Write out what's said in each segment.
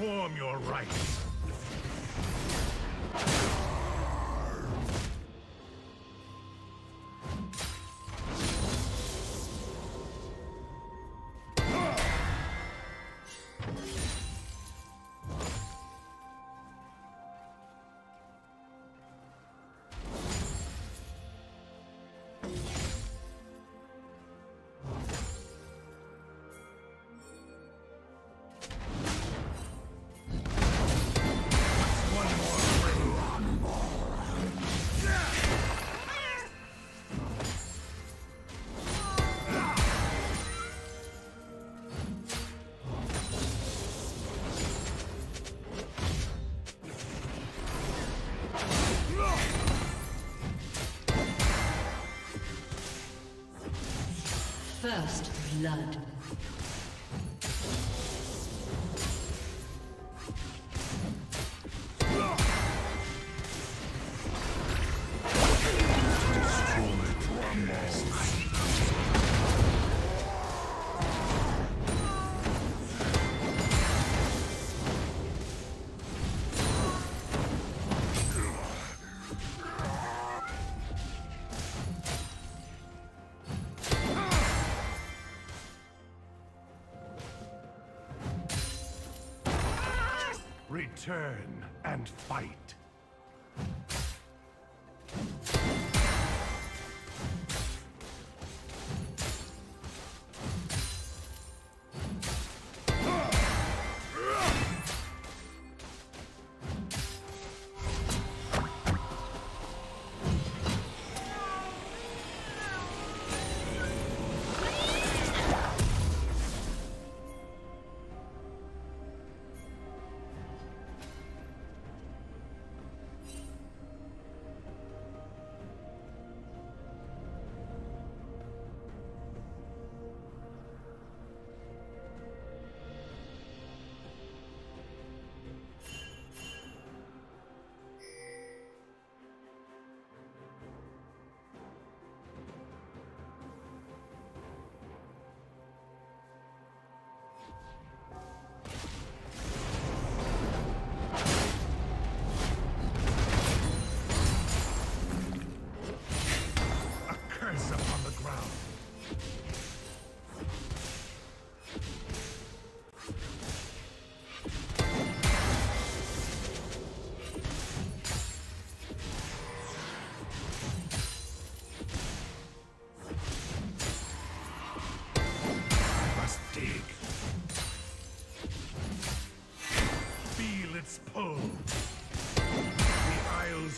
perform your rites. First blood. Return and fight.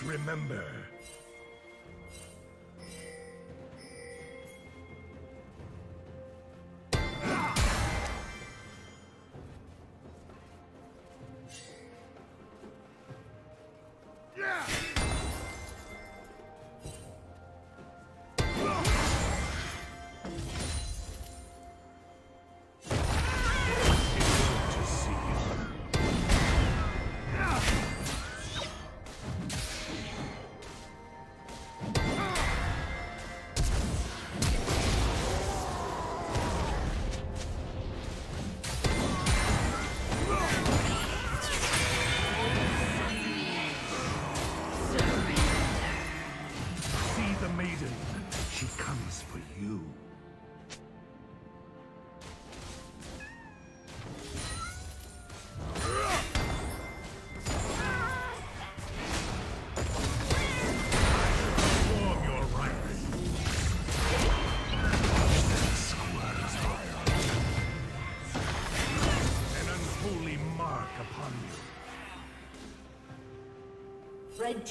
Remember. Red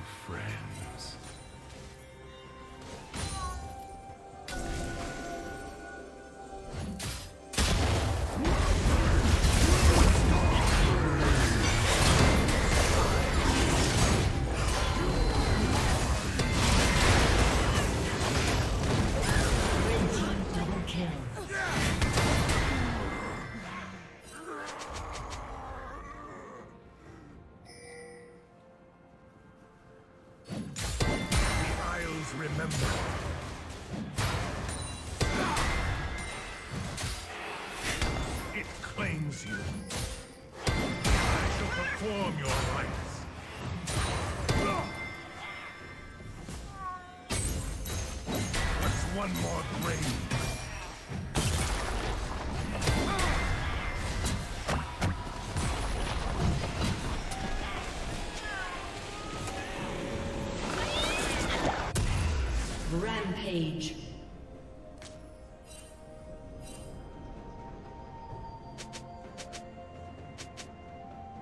true friends. One more grave. Rampage.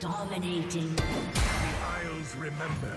Dominating. The Isles remember.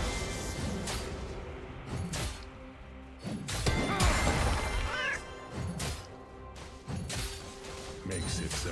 Makes it so.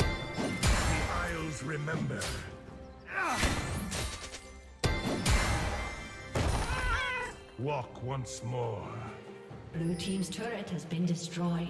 Isles remember. Walk once more. Blue team's turret has been destroyed.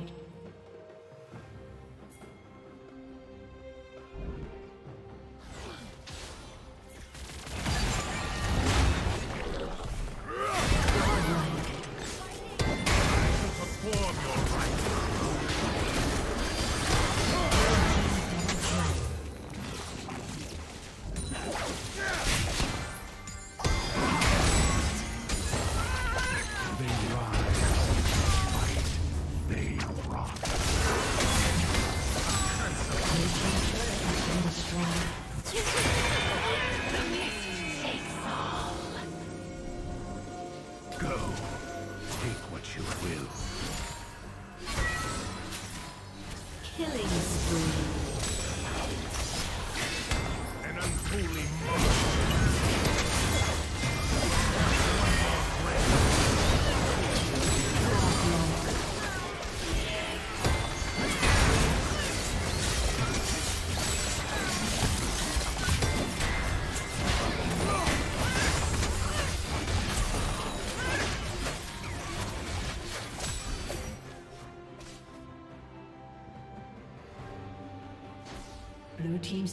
Blue team's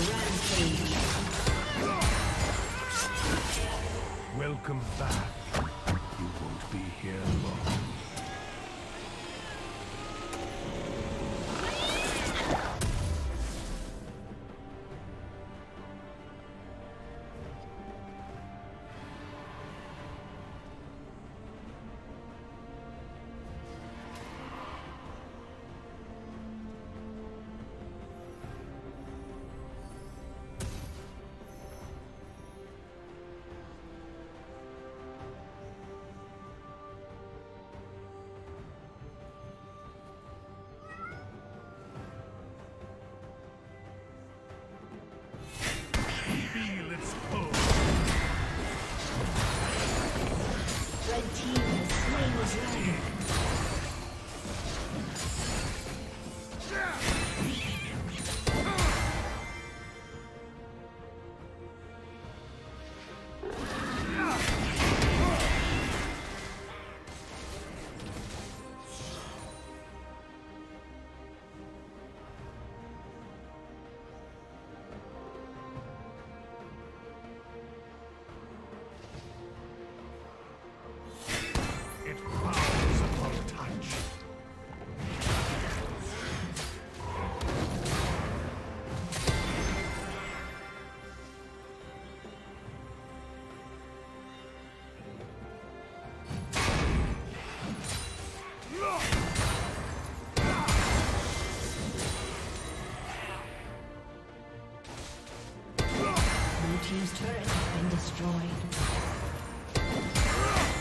Rampage. Welcome back. You won't be here long. His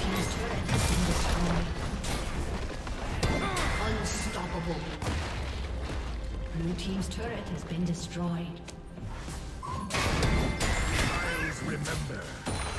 turret has been destroyed. Unstoppable. Blue team's turret has been destroyed. Always remember.